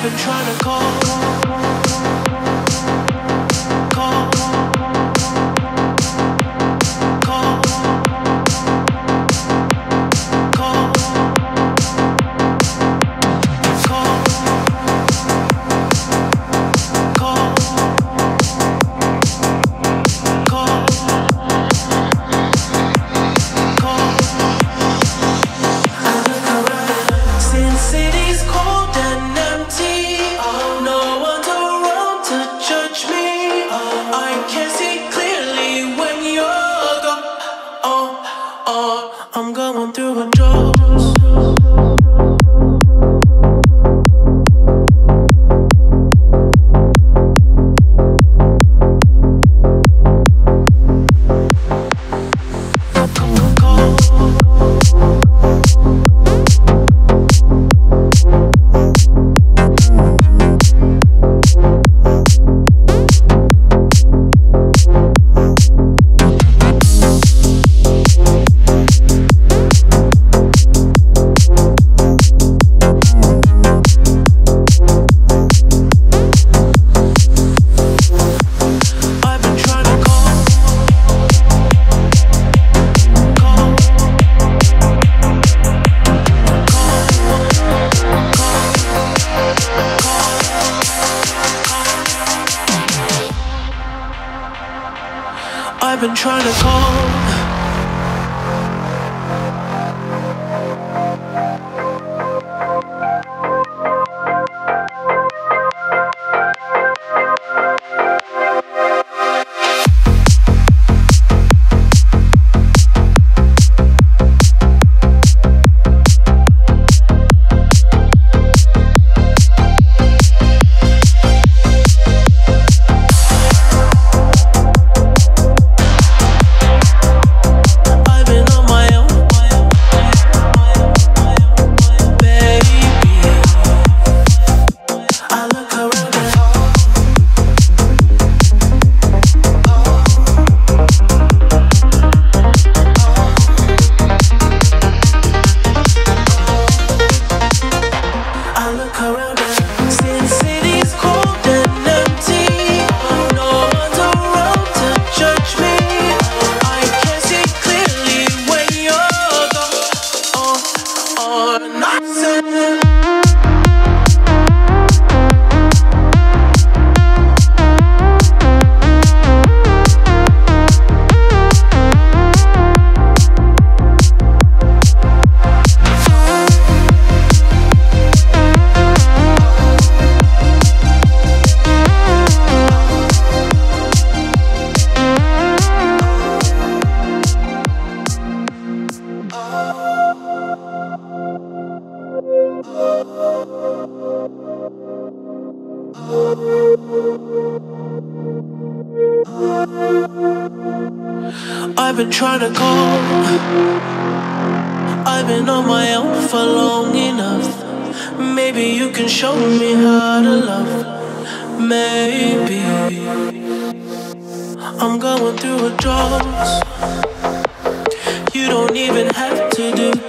I've been trying to do.